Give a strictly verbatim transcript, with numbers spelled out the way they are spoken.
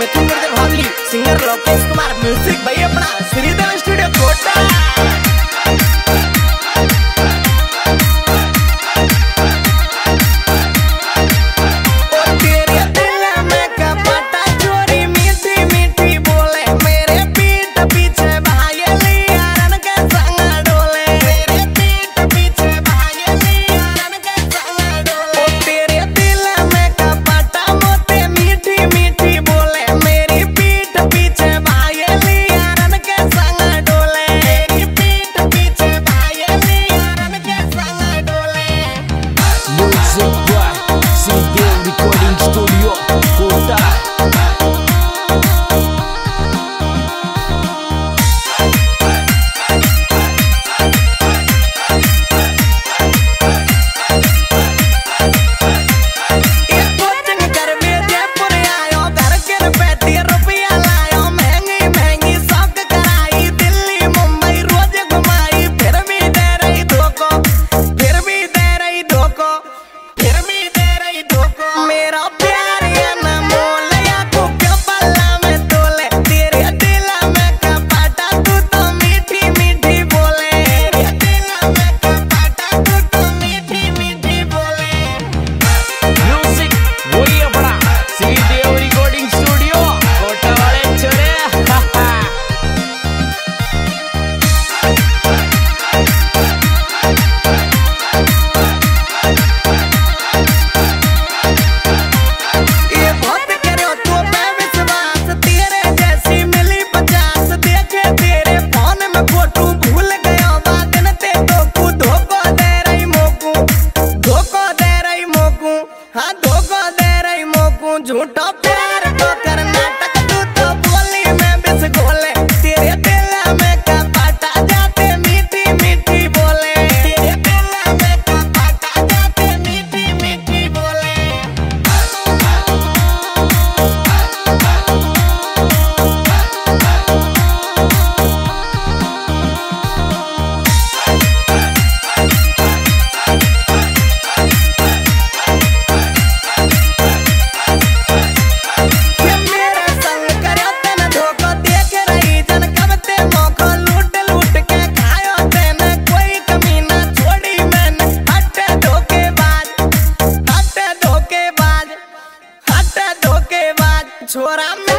में तुमर्जन Holi singer Lokesh Kumar music भाई अपना श्रीदेव स्टूडियो कोटा। झूठा प्यार को करना तक तू तो बोली मैं बस गोले तेरे दिल में कपाटा जाते मीठी मीठी बोले तेरे दिल में कपाटा जाते मीठी मीठी बोले। That's what I mean.